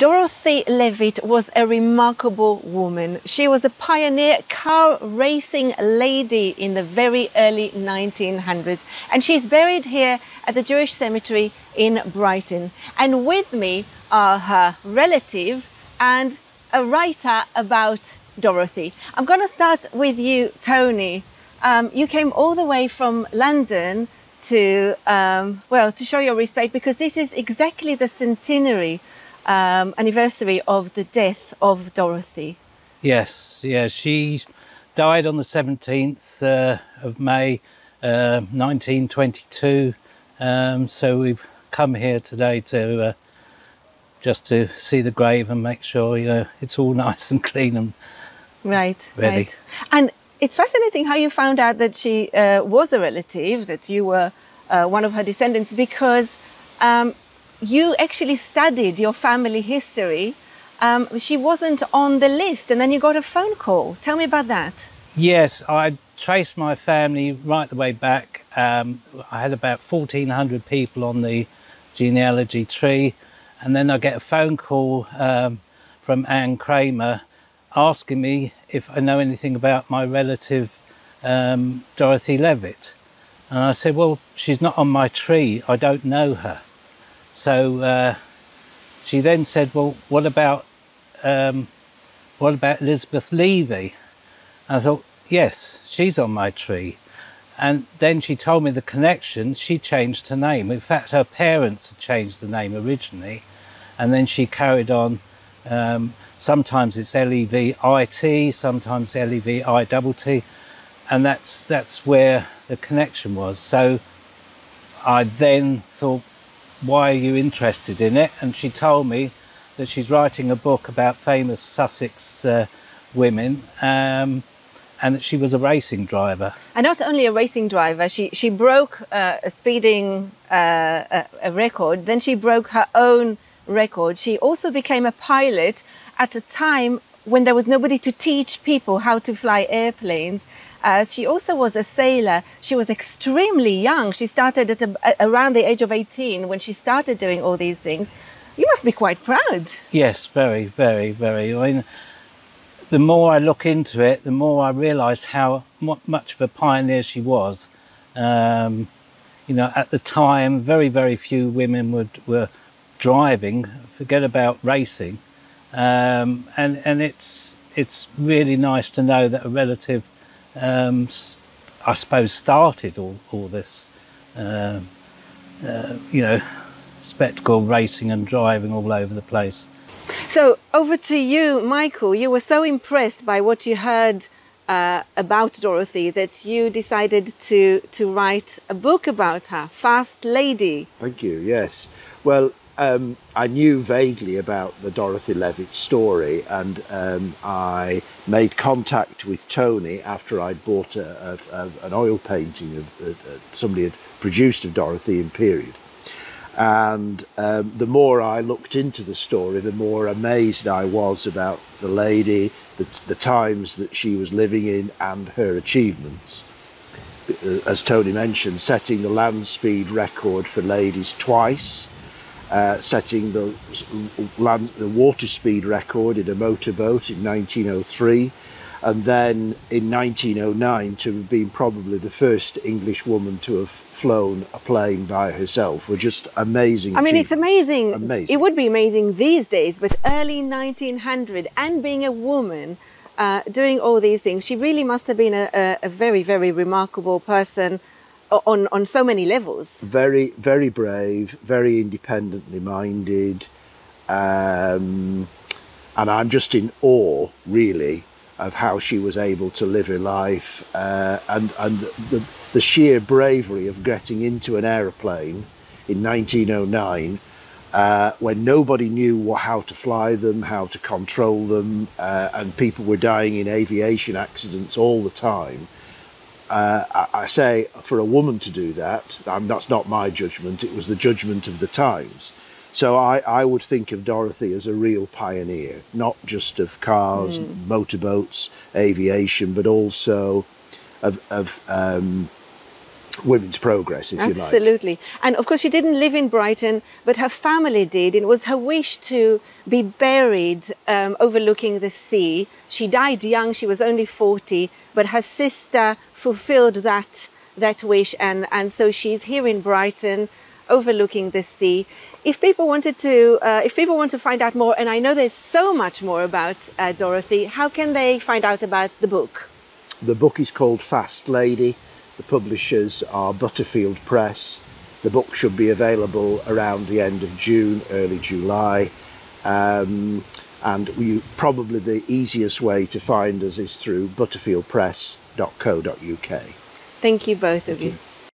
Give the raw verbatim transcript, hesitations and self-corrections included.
Dorothy Levitt was a remarkable woman. She was a pioneer car racing lady in the very early nineteen hundreds, and she's buried here at the Jewish cemetery in Brighton. And with me are her relative and a writer about Dorothy. I'm going to start with you, Tony. Um, you came all the way from London to, um, well, to show your respect, because this is exactly the centenary Um, anniversary of the death of Dorothy. Yes, yeah, she died on the seventeenth uh, of May uh, nineteen twenty-two, um, so we've come here today to uh, just to see the grave and make sure, you know, it's all nice and clean and right, ready. Right. And it's fascinating how you found out that she uh, was a relative, that you were uh, one of her descendants, because um, you actually studied your family history. Um, she wasn't on the list, and then you got a phone call. Tell me about that. Yes, I traced my family right the way back. Um, I had about fourteen hundred people on the genealogy tree, and then I get a phone call um, from Anne Kramer asking me if I know anything about my relative, um, Dorothy Levitt. And I said, well, she's not on my tree. I don't know her. So uh, she then said, well, what about um, what about Elizabeth Levitt? And I thought, yes, she's on my tree. And then she told me the connection. She changed her name. In fact, her parents had changed the name originally. And then she carried on. Um, sometimes it's L E V I T, sometimes L E V I T T. And that's, that's where the connection was. So I then thought, why are you interested in it? And she told me that she's writing a book about famous Sussex uh, women, um, and that she was a racing driver. And not only a racing driver, she, she broke uh, a speeding uh, a, a record, then she broke her own record. She also became a pilot at a time when there was nobody to teach people how to fly airplanes. Uh, she also was a sailor. She was extremely young. She started at a, around the age of eighteen when she started doing all these things. You must be quite proud. Yes, very, very, very. I mean, the more I look into it, the more I realise how much of a pioneer she was. Um, you know, at the time, very, very few women would, were driving. Forget about racing. Um, and and it's it's really nice to know that a relative, um, I suppose, started all, all this, uh, uh, you know, spectacle racing and driving all over the place. So over to you, Michael. You were so impressed by what you heard uh, about Dorothy that you decided to, to write a book about her, Fast Lady. Thank you, yes. Well, Um, I knew vaguely about the Dorothy Levitt story, and um, I made contact with Tony after I'd bought a, a, a, an oil painting of, uh, somebody had produced of Dorothy in period. And um, the more I looked into the story, the more amazed I was about the lady, the, the times that she was living in, and her achievements. As Tony mentioned, setting the land speed record for ladies twice. Uh, setting the, land, the water speed record in a motorboat in nineteen oh three, and then in nineteen oh nine to have been probably the first English woman to have flown a plane by herself, were just amazing. I mean, it's amazing. amazing. It would be amazing these days, but early nineteen hundred, and being a woman, uh, doing all these things, she really must have been a, a very, very remarkable person. On, on so many levels. Very, very brave, very independently minded. Um, and I'm just in awe, really, of how she was able to live her life, uh, and, and the, the sheer bravery of getting into an aeroplane in nineteen oh nine uh, when nobody knew what, how to fly them, how to control them, uh, and people were dying in aviation accidents all the time. Uh, I, I say, for a woman to do that, um, that's not my judgment, it was the judgment of the times. So I, I would think of Dorothy as a real pioneer, not just of cars, mm. motorboats, aviation, but also of, of um, women's progress, if Absolutely. you like. Absolutely. And of course, she didn't live in Brighton, but her family did. It was her wish to be buried um, overlooking the sea. She died young, she was only forty, but her sister fulfilled that, that wish, and, and so she's here in Brighton, overlooking the sea. If people wanted to, uh, if people want to find out more, and I know there's so much more about uh, Dorothy, how can they find out about the book? The book is called Fast Lady. The publishers are Butterfield Press. The book should be available around the end of June, early July. Um, and you, probably the easiest way to find us is through butterfield press dot co dot U K. Thank you, both Thank of you. you.